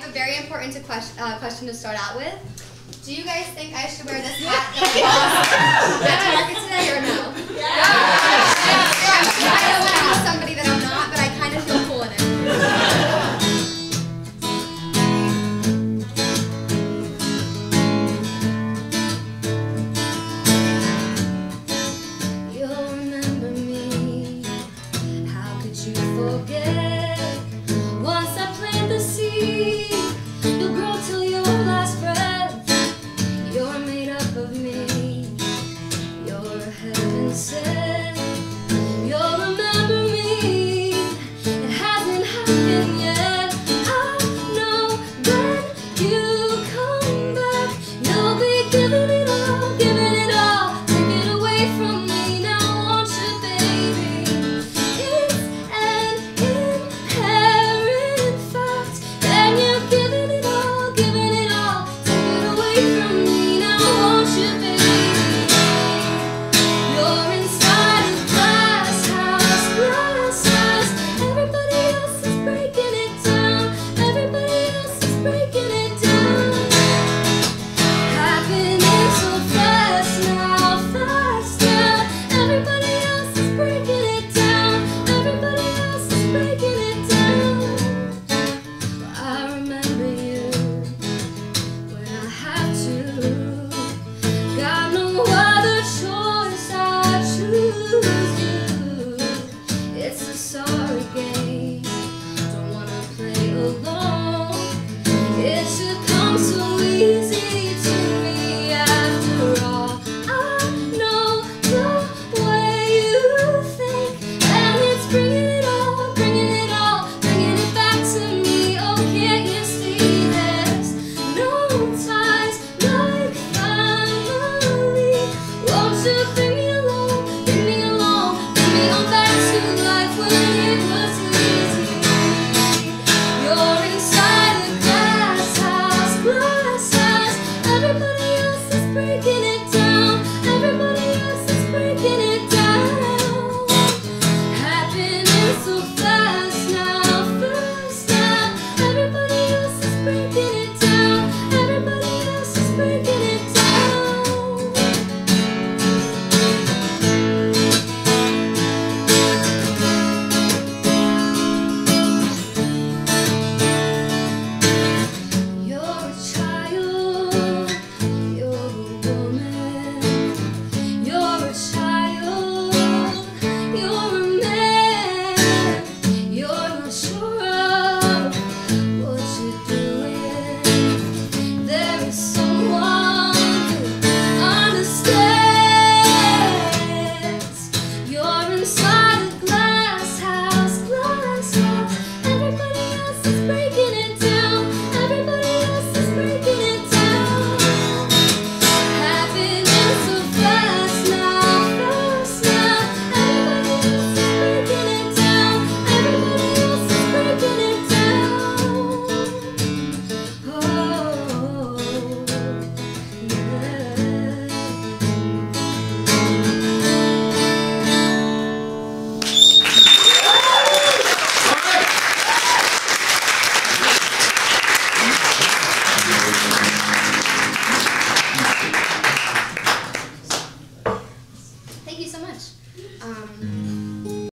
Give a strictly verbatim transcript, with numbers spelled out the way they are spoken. have a very important to question, uh, question to start out with. Do you guys think I should wear this hat at the market today or no? Yeah. Yeah. Yeah. Yeah. I don't want to be somebody that